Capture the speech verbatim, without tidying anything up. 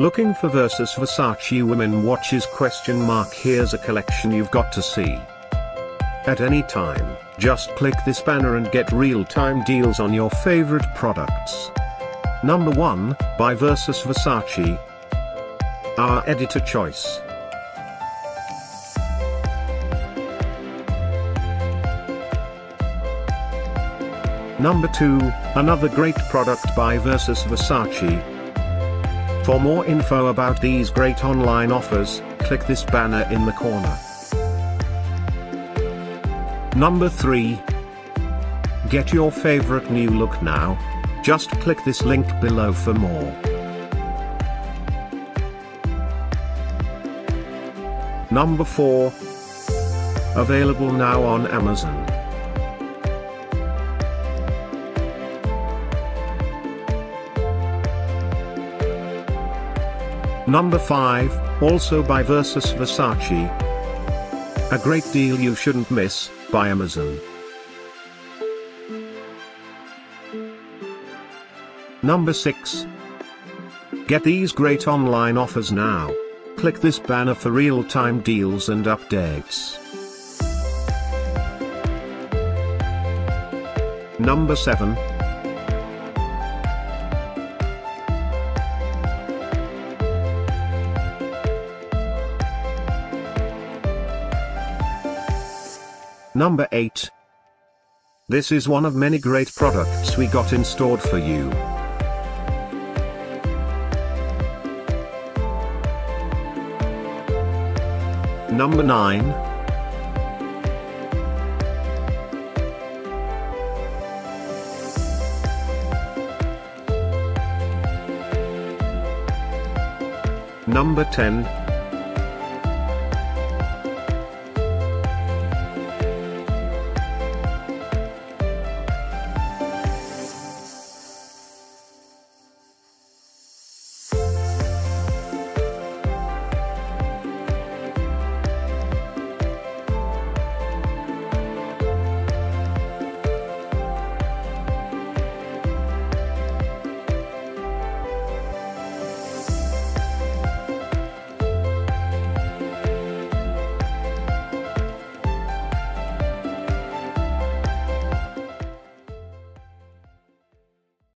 Looking for Versus Versace women watches question mark Here's a collection you've got to see. At any time, just click this banner and get real-time deals on your favorite products. Number one, by Versus Versace. Our editor choice. Number two, another great product by Versus Versace. For more info about these great online offers, click this banner in the corner. Number three. Get your favorite new look now. Just click this link below for more. Number four. Available now on Amazon. Number five, also by Versus Versace. A great deal you shouldn't miss, by Amazon. Number six. Get these great online offers now. Click this banner for real-time deals and updates. Number seven. Number eight. This is one of many great products we got in store for you. Number nine. Number ten.